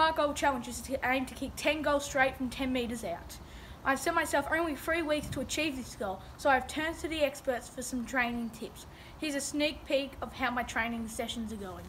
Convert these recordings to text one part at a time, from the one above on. Smart Goal Challenge is to aim to kick 10 goals straight from 10 metres out. I've set myself only 3 weeks to achieve this goal, so I've turned to the experts for some training tips. Here's a sneak peek of how my training sessions are going.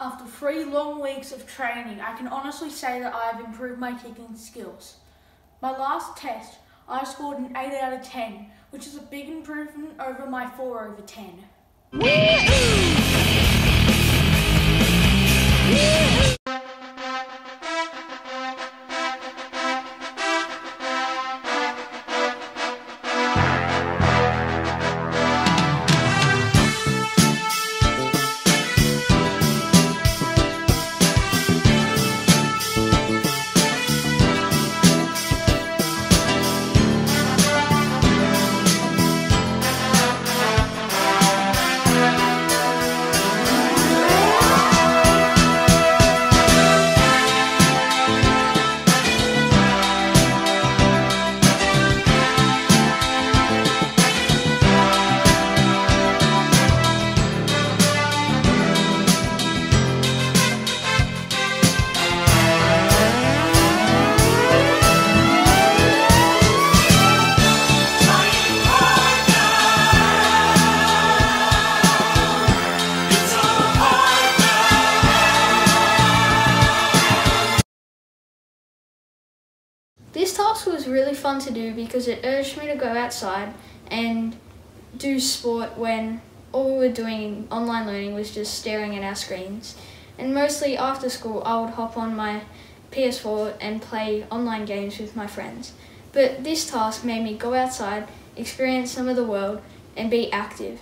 After 3 long weeks of training, I can honestly say that I have improved my kicking skills. My last test, I scored an 8 out of 10, which is a big improvement over my 4 over 10. This task was really fun to do because it urged me to go outside and do sport when all we were doing in online learning was just staring at our screens. And mostly after school, I would hop on my PS4 and play online games with my friends. But this task made me go outside, experience some of the world, and be active.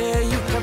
Yeah, you can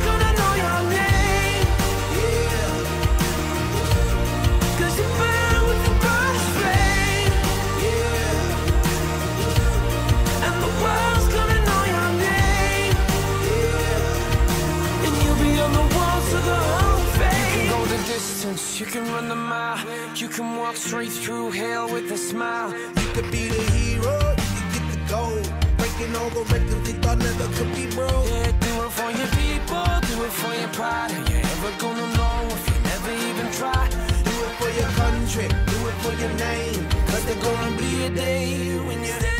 gonna know your name. You can run the mile, you can walk straight through hell with a smile. You could be the hero, you could get the gold, breaking all the records they thought never could be broke. Yeah, do it for your people, do it for your pride, and you're never gonna know if you never even try. Do it for your country, do it for your name, 'cause there's gonna be a day when you're